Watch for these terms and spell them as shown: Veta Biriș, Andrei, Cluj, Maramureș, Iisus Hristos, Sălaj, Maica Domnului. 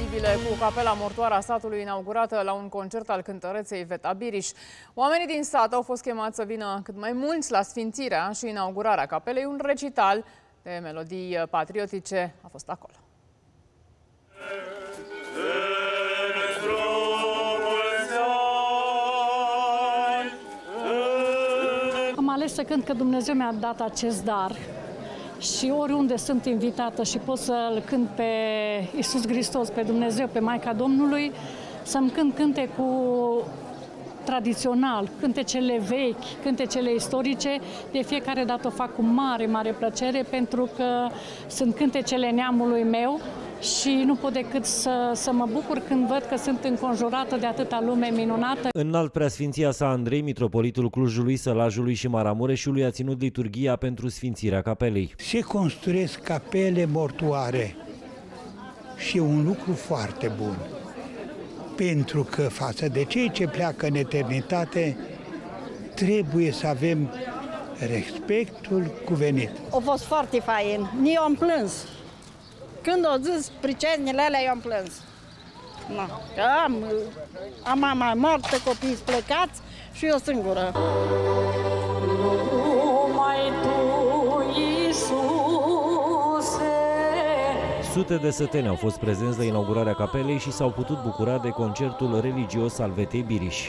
incredibile cu capela mortoară a satului inaugurată la un concert al cântăreței Veta Biriș. Oamenii din sat au fost chemați să vină cât mai mulți la sfințirea și inaugurarea capelei. Un recital de melodii patriotice a fost acolo. Am ales să cânt că Dumnezeu mi-a dat acest dar. Și oriunde sunt invitată și pot să-L cânt pe Iisus Hristos, pe Dumnezeu, pe Maica Domnului, să-mi cânt cântecul tradițional, cântecele vechi, cântecele istorice, de fiecare dată o fac cu mare, mare plăcere, pentru că sunt cântecele neamului meu și nu pot decât să mă bucur când văd că sunt înconjurată de atâta lume minunată. Înalt preasfinția sa Andrei, mitropolitul Clujului, Sălajului și Maramureșului, a ținut liturghia pentru sfințirea capelei. Se construiesc capele mortuare și e un lucru foarte bun, pentru că față de cei ce pleacă în eternitate trebuie să avem respectul cuvenit. A fost foarte fain, eu am plâns. Când au zis pricenile alea, eu am plâns. No. Am mama moartă, copiii plecați și eu singură. Numai Tu, Iisuse. Sute de săteni au fost prezenți la inaugurarea capelei și s-au putut bucura de concertul religios al Vetei Biriș.